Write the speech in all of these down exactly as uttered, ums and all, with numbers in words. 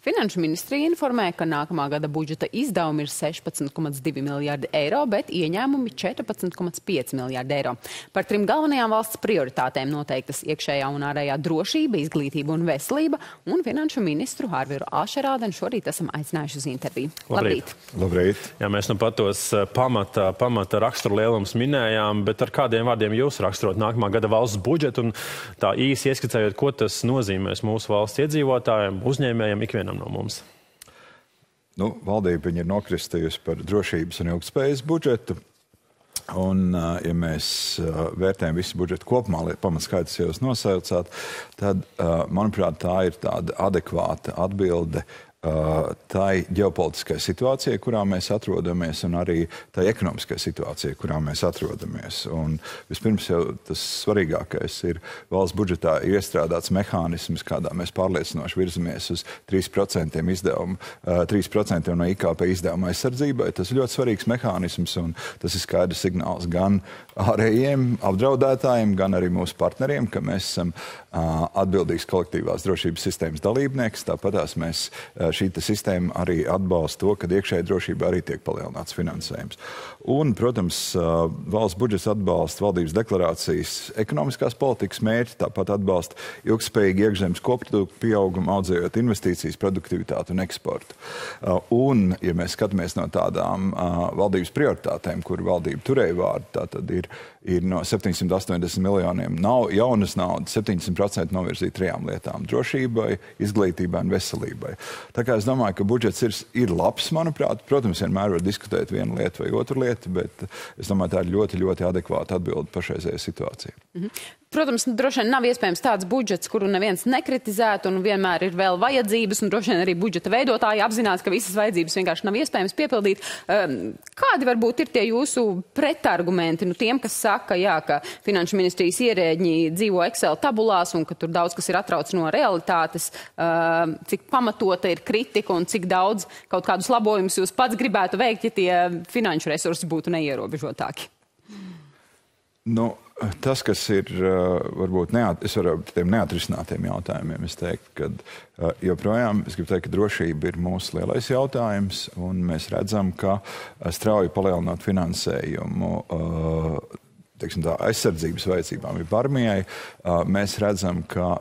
Finanšu ministrija informē, ka nākamā gada budžeta izdevumi ir sešpadsmit komats divi miljārdi eiro, bet ieņēmumi četrpadsmit komats pieci miljārdi eiro. Par trim galvenajām valsts prioritātēm noteiktas iekšējā un ārējā drošība, izglītība un veselība, un finanšu ministru Arvilu Ašeradenu šorīt esam aicinājuši uz interviju. Labrīt! Labrīt! Jā, mēs nu pat tos pamata, pamata raksturu lielums minējām, bet ar kādiem vārdiem jūs raksturot nākamā gada valsts budžetu un tā īsi ieskicējot, ko tas nozīmēs mūsu valsts iedzīvotājiem, uzņēmējiem, ikvienam no mums? Nu, valdība ir nokristījusi par drošības un ilgtspējas budžetu. Un, ja mēs vērtējam visu budžetu kopumā, lai pamatskaidrs jūs nosaucāt, tad, manuprāt, tā ir tāda adekvāta atbilde tai ģeopolitiskai situācijai, kurā mēs atrodamies, un arī tai ekonomiskai situācijai, kurā mēs atrodamies. Un vispirms jau tas svarīgākais ir, valsts budžetā ir iestrādāts mehānisms, kādā mēs pārliecinoši virzamies uz trīs procenti izdevumu, trīs procenti no I K P izdevuma aizsardzībai. Tas ir ļoti svarīgs mehānisms, un tas ir skaidrs signāls gan ārējiem apdraudētājiem, gan arī mūsu partneriem, ka mēs esam atbildīgs kolektīvās drošības sistēmas dalībnieks. Tāpatās mēs šī sistēma arī atbalsta to, ka iekšējai drošībai arī tiek palielināts finansējums. Un, protams, valsts budžets atbalsta valdības deklarācijas ekonomiskās politikas mērķi, tāpat atbalsta ilgspējīgi iekšzemes koproduktu pieaugumu, audzējot investīcijas, produktivitāti un eksportu. Un, ja mēs skatāmies no tādām valdības prioritātēm, kur valdība turēja vārdu, tā tad ir, ir no septiņsimt astoņdesmit miljoniem nav jaunas naudas, septiņdesmit procenti novirzīt trijām lietām – drošībai, izglītībai un veselībai. Tā kā es domāju, ka budžets ir, ir labs, manuprāt. Protams, vienmēr var diskutēt vienu lietu vai otru lietu, bet es domāju, tā ir ļoti, ļoti adekvāta atbilde pašreizējai situācijai. Mhm. Protams, droši vien nav iespējams tāds budžets, kuru neviens nekritizētu, un vienmēr ir vēl vajadzības, un droši vien arī budžeta veidotāji apzinās, ka visas vajadzības vienkārši nav iespējams piepildīt. Kādi varbūt ir tie jūsu pretargumenti nu, tiem, kas saka, jā, ka finanšu ministrijas ierēģi dzīvo Excel tabulās, un ka tur daudz kas ir atrauc no realitātes, cik pamatota ir kritika, un cik daudz kaut kādus labojumus jūs pats gribētu veikt, ja tie finanšu resursi būtu neierobežotāki? Nu, tas, kas ir varbūt neat, es varu tiem neatrisinātiem jautājumiem, es teiktu, ka joprojām, es gribu teikt, ka drošība ir mūsu lielais jautājums, un mēs redzam, ka strauji palielinot finansējumu, teiksim tā, aizsardzības vajadzībām ir armijai, mēs redzam, ka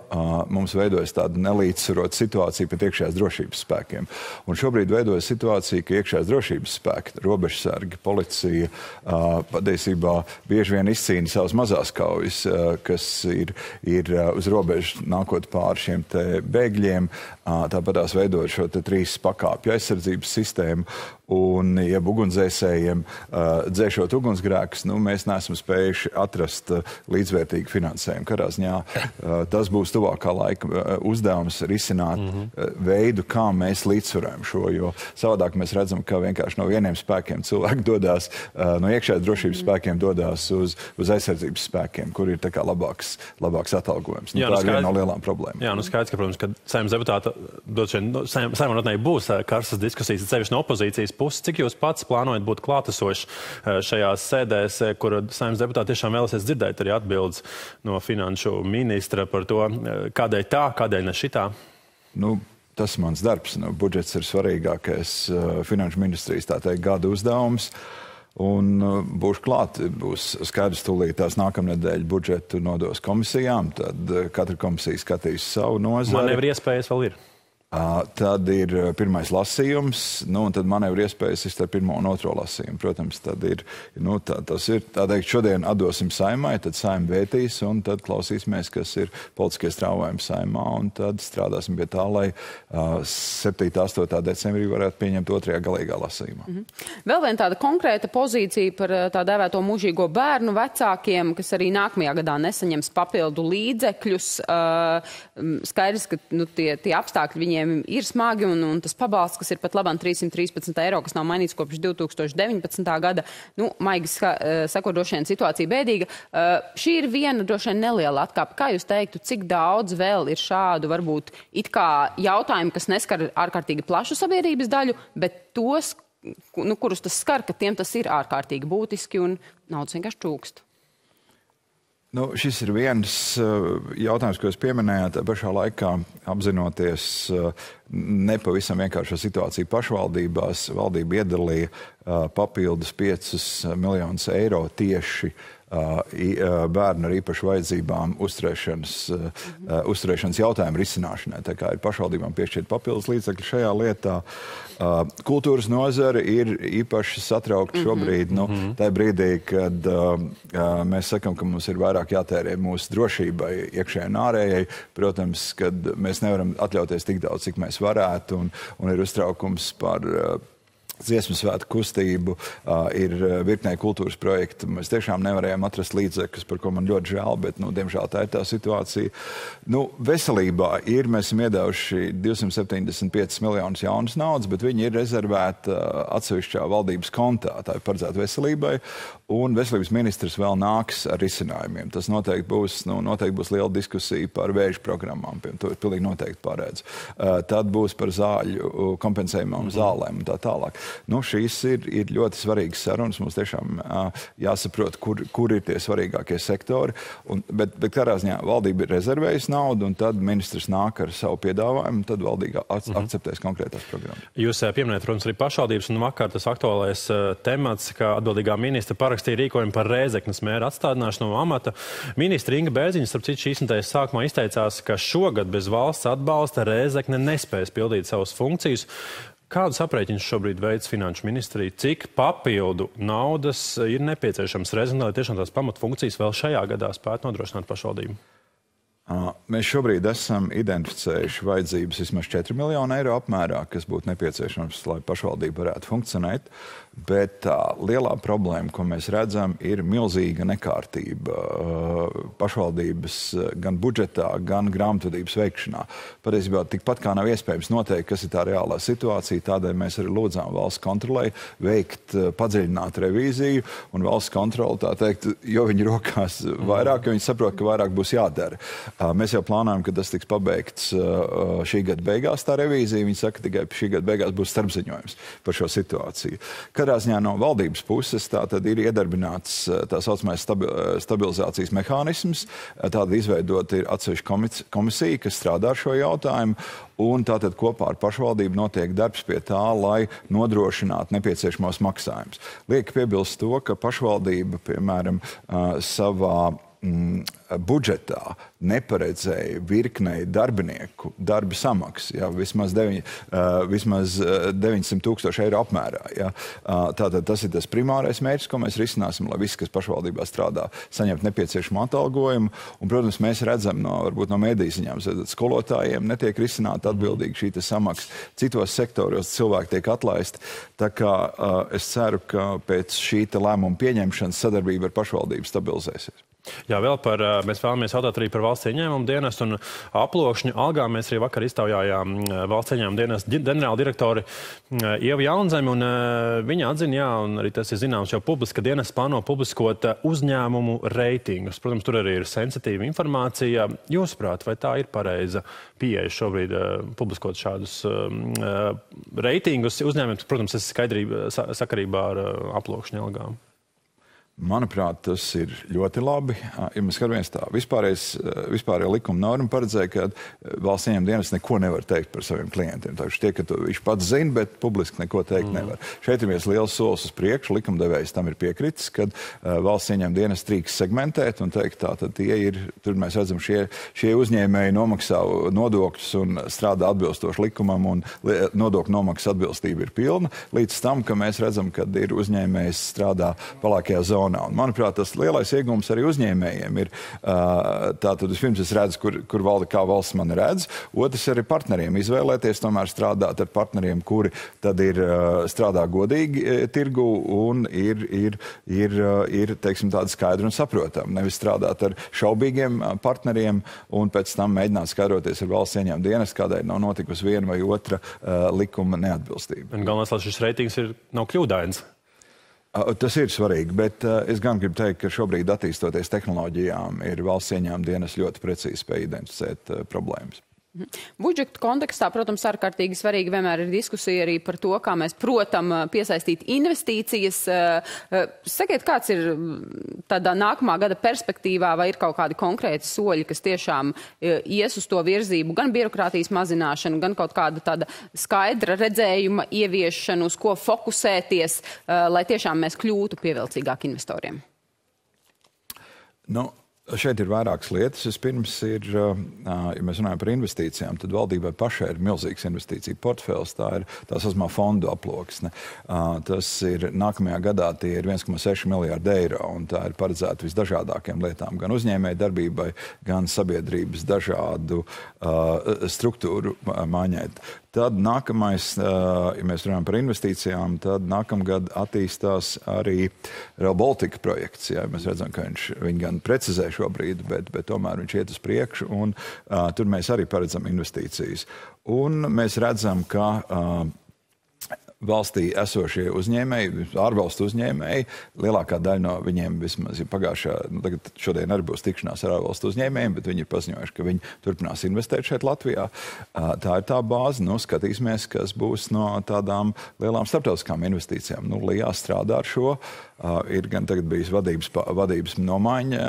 mums veidojas tāda nelīdzsvarota situācija pret iekšējās drošības spēkiem. Un šobrīd veidojas situācija, ka iekšējās drošības spēki, robežsargi, policija, patiesībā bieži vien izcīna savas mazās kaujas, kas ir, ir uz robežas nākot pāri šiem te bēgļiem, tāpatās veidojot šo te trīs pakāpju aizsardzības sistēmu, un, ja ugunsdzēsējiem dzēšot ugunsgrēkus, nu, mēs neesam spējuši atrast līdzvērtīgu finansējumu. Karā ziņā tas būs tuvākā laika uzdevums risināt mm-hmm. veidu, kā mēs līdzsvarojam šo, jo savādāk mēs redzam, ka vienkārši no vieniem spēkiem cilvēki dodās, no iekšējās drošības spēkiem dodās uz, uz aizsardzības spēkiem, kur ir tā kā labāks, labāks atalgojums. Nu, jā, tā ir viena no lielām problēmām. Jā, nu skaidrs, ka, protams, ka Saeimas deputāta saimā būs karstas diskusijas, sevišķi no opozīcijas puses. Cik jūs pats plānojat būt klātesoši šajās sēdēs, kur Saeimas deputāti tiešām vēlasies dzirdēt arī atbildes no finanšu ministra par to, kādēļ tā, kādēļ ne šitā? Nu, tas ir mans darbs. Nu, budžets ir svarīgākais finanšu ministrijas, tā teikt, gada uzdevums. Un būšu klāt, būs skaidrs tūlīt tās nākamnedēļ budžetu nodos komisijām, tad katra komisija skatīs savu nozari. Man nevar iespējas vēl ir. Tad ir pirmais lasījums, nu, un tad manevru iespējas ir starp pirmo un otro lasījumu. Protams, tad ir, nu, tā, tas ir, tā teikt, šodien atdosim Saeimai, tad Saeima vētīs, un tad klausīsimies, kas ir politiskie strāvojumi Saeimā, un tad strādāsim pie tā, lai uh, septītā, astotā decembrī varētu pieņemt otrajā galīgā lasījumā. Mm-hmm. Vēl vien tāda konkrēta pozīcija par tā dēvēto mūžīgo bērnu vecākiem, kas arī nākamajā gadā nesaņems papildu līdzekļus. Uh, skaidrs, ka nu, tie, tie apstākļi viņiem ir smagi, un, un tas pabalsts, kas ir pat labam trīs simti trīspadsmit eiro, kas nav mainīts kopš divi tūkstoši deviņpadsmitā gada, nu, maigi sakot, droši vien situācija bēdīga. Uh, šī ir viena droši vien neliela atkāpe. Kā jūs teiktu, cik daudz vēl ir šādu, varbūt, it kā jautājumu, kas neskar ārkārtīgi plašu sabiedrības daļu, bet tos, nu, kurus tas skar, ka tiem tas ir ārkārtīgi būtiski un naudas vienkārši trūkst? Nu, šis ir viens jautājums, ko jūs pieminējāt, pašā laikā apzinoties nepavisam vienkāršo situāciju pašvaldībās. Valdība iedalīja papildus piecus miljonus eiro tieši bērnu ar īpašu vajadzībām uzturēšanas, uzturēšanas jautājumu risināšanai. Tā kā ir pašvaldībām piešķirt papildus līdzekļi šajā lietā. Kultūras nozara ir īpaši satraukta šobrīd. Nu, tajā brīdī, kad mēs sakam, ka mums ir vairāk jātērē mūsu drošībai iekšējai un ārējai, protams, kad mēs nevaram atļauties tik daudz, cik mēs varētu, un, un ir uztraukums par Dziesmasvēta kustību, ir virknē kultūras projekta. Mēs tiešām nevarējām atrast līdzekļus, par ko man ļoti žēl, bet, nu, diemžēl tā ir tā situācija. Nu, veselībā ir, mēs esam iedevuši divsimt septiņdesmit piecus miljonus jaunas naudas, bet viņi ir rezervēti atsevišķā valdības kontā, tā ir paredzēta veselībai, un veselības ministrs vēl nāks ar risinājumiem. Tas noteikti būs, nu, noteikti būs liela diskusija par vēža programmām, piemēram, to ir pilnīgi noteikti paredz. Tad būs par zāļu kompensējumām zālēm un tā tālāk. Nu, šīs ir, ir ļoti svarīgas sarunas. Mums tiešām uh, jāsaprot, kur, kur ir tie svarīgākie sektori. Un, bet, bet kādā ziņā valdība ir rezervējusi naudu, un tad ministrs nāk ar savu piedāvājumu, un tad valdība ac akceptēs konkrētās programmas. Jūs pieminējat, protams, arī pašvaldības, un vakar tas aktuālais uh, temats, kā atbildīgā ministra parakstīja rīkojumu par Rēzeknes mēra atstādināšanu no amata. Ministra Inga Bērziņa, starp citu, šīs nedēļas sākumā izteicās, ka šogad bez valsts atbalsta Rēzekne nespēs pildīt savas funkcijas. Kādus aprēķinus šobrīd veids Finanšu ministrija? Cik papildu naudas ir nepieciešams reizēm, lai tiešām tās pamatfunkcijas vēl šajā gadā spētu nodrošināt pašvaldību? Mēs šobrīd esam identificējuši vajadzības vismaz četri miljoni eiro apmērā, kas būtu nepieciešams, lai pašvaldība varētu funkcionēt. Bet tā lielā problēma, ko mēs redzam, ir milzīga nekārtība pašvaldības gan budžetā, gan grāmatvedības veikšanā. Patiesībā tikpat kā nav iespējams noteikt, kas ir tā reālā situācija, tādēļ mēs arī lūdzām valsts kontrolei veikt padziļinātu revīziju, un valsts kontrole, tā teikt, jo viņi rokās vairāk, jo viņi saprot, ka vairāk būs jādara. Mēs jau plānojam, ka tas tiks pabeigts šī gada beigās, tā revīzija. Viņi saka, ka tikai šī gada beigās būs starpziņojums par šo situāciju. Katrā ziņā no valdības puses tā tad ir iedarbināts tā saucamais stabilizācijas mehānisms. Tāda izveidota ir atsevišķa komisija, kas strādā ar šo jautājumu. Un tātad kopā ar pašvaldību notiek darbs pie tā, lai nodrošinātu nepieciešamos maksājumus. Liek piebilst to, ka pašvaldība, piemēram, savā budžetā neparedzēja virknei darbinieku darba samaksu, ja, vismaz, deviņi, uh, vismaz deviņsimt tūkstoši eiro apmērā. Ja. Uh, tātad tas ir tas primārais mērķis, ko mēs risināsim, lai visi, kas pašvaldībā strādā, saņemtu nepieciešamu atalgojumu. Un, protams, mēs redzam, no, varbūt no mēdīziņām, skolotājiem netiek risināta atbildīgi šī samaksa. Citos sektoros cilvēki tiek atlaisti. Tā kā uh, es ceru, ka pēc šī lēmuma pieņemšanas sadarbība ar pašvaldību stabilizēsies. Jā, vēl par, mēs vēlamies jautāt arī par valsts ieņēmumu dienestu un aploksņu algām. Mēs arī vakar iztaujājām valsts ieņēmumu dienestu ģenerāldirektori Ievu Jaunzemi, un viņa atzina, jā, un arī tas ir zināms, jau publiska dienesta plāno publiskot uzņēmumu reitingus. Protams, tur arī ir sensitīva informācija. Jūsuprāt, vai tā ir pareiza pieeja šobrīd publiskot šādus reitingus uzņēmumus? Protams, tas ir skaidrība sakarībā ar aploksņu algām. Manuprāt, tas ir ļoti labi. Ja mēs skatāmies tā, vispārējā likuma norma paredzēja, ka valsts ieņēmuma dienests neko nevar teikt par saviem klientiem. Tāpēc tie, ka to viņš pats zina, bet publiski neko teikt nevar. Mm. Šeit ir viens liels solis uz priekšu. Likumdevējs tam ir piekritis, kad valsts ieņēmuma dienests drīkst segmentēt un teikt, tā, tad tie ir, tur mēs redzam, šie, šie uzņēmēji nomaksā nodokļus un strādā atbilstoši likumam, un nodokļu nomaksas atbilstība ir pilna. Līdz tam, ka mēs redzam, kad ir uzņēmējs strādā palākajā zonā. Un, manuprāt, tas lielais iegums arī uzņēmējiem ir tātad, pirms es redzu, kur, kur valda, kā valsts mani redz, otrs arī partneriem izvēlēties, tomēr strādāt ar partneriem, kuri tad ir strādā godīgi tirgu un ir, ir, ir, ir teiksim, tādi skaidri un saprotami. Nevis strādāt ar šaubīgiem partneriem un pēc tam mēģināt skaidroties ar valsts ieņēmuma dienestu, kādai nav notikusi viena vai otra likuma neatbilstība. Un galvenais, lai šis reitings ir, nav kļūdains. Tas ir svarīgi, bet es gan gribu teikt, ka šobrīd attīstoties tehnoloģijām ir valsts ieņēmuma dienas ļoti precīzi spēj identificēt problēmas. Budžeta kontekstā, protams, ārkārtīgi svarīgi vienmēr ir diskusija arī par to, kā mēs, protam, piesaistīt investīcijas. Sakiet, kāds ir tādā nākamā gada perspektīvā, vai ir kaut kādi konkrēti soļi, kas tiešām ies uz to virzību, gan birokrātijas mazināšanu, gan kaut kāda tāda skaidra redzējuma ieviešanu, uz ko fokusēties, lai tiešām mēs kļūtu pievilcīgāk investoriem? Nu, šeit ir vairākas lietas. Vispirms ir, ja mēs runājam par investīcijām, tad valdībai pašai ir milzīgs investīcija portfels. Tā ir tā saucamā fondu aploksne. Tas ir nākamajā gadā tie ir viens komats seši miljārdi eiro, un tā ir paredzēta visdažādākiem lietām, gan uzņēmēju darbībai, gan sabiedrības dažādu struktūru maiņai. Tad nākamais, ja mēs runājam par investīcijām, tad nākamgad attīstās arī Real Baltic projekts. Jā, mēs redzam, ka viņš viņu gan precizē šobrīd, bet, bet tomēr viņš iet uz priekšu, un uh, tur mēs arī paredzam investīcijas. Un mēs redzam, ka uh, valstī esošie uzņēmēji, ārvalstu uzņēmēji, lielākā daļa no viņiem vismaz ir pagājušā, nu, tagad šodien arī būs tikšanās ar ārvalstu uzņēmējiem, bet viņi ir paziņojuši, ka viņi turpinās investēt šeit Latvijā. Tā ir tā bāze, nu, skatīsimies, kas būs no tādām lielām starptautiskām investīcijām. Nu, Lijā strādā ar šo, ir gan tagad bijis vadības, vadības nomaiņa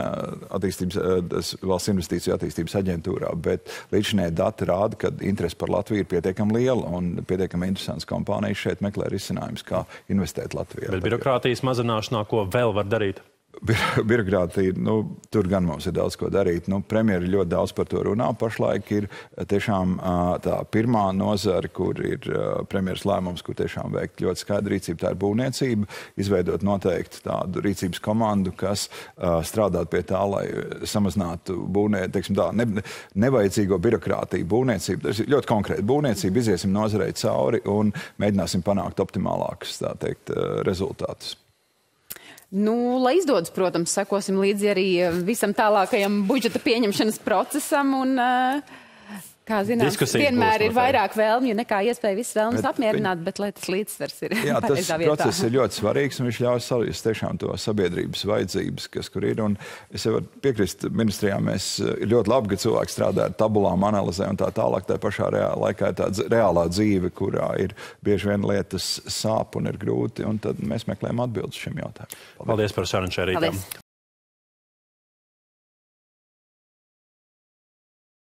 attīstības, valsts investīciju attīstības aģentūrā, bet līdzinē dati rāda, ka interesi par Latviju ir pietiekami liela un pietiekami interesants kompānijas šeit meklē risinājumus, kā investēt Latvijā. Bet birokrātijas mazināšanā, ko vēl var darīt? Birokrātija, nu, tur gan mums ir daudz ko darīt. Nu, premjeri ļoti daudz par to runā. Pašlaik ir tiešām tā pirmā nozara, kur ir premjeras lēmums, kur tiešām veikt ļoti skaidru rīcību. Tā ir būvniecība, izveidot noteikti tādu rīcības komandu, kas strādāt pie tā, lai samazinātu būvnie, teiksim tā, ne, nevajadzīgo birokrātiju būvniecību. Tas ir ļoti konkrēti būvniecība, iziesim nozarei cauri un mēģināsim panākt optimālākus, tā teikt, rezultātus. Nu, lai izdodas, protams, sekosim līdzi arī visam tālākajam budžeta pieņemšanas procesam un, kā zinām, vienmēr ir vairāk vēlmju nekā iespēja visas vēlmes apmierināt, bet lai tas līdzsvars ir pareizā vietā. Jā, tas process ir ļoti svarīgs un viņš ļauj sarunāt tiešām to sabiedrības vajadzības, kas kur ir. Un es varu piekrist ministrijā, mēs ļoti labi, ka cilvēki strādā ar tabulām, analizē un tā tālāk, tā pašā reāla laikā ir tāda reālā dzīve, kurā ir bieži vien lietas sāp un ir grūti, un tad mēs meklējam atbildes šim jautājumam. Paldies par sarunu šajā rītā.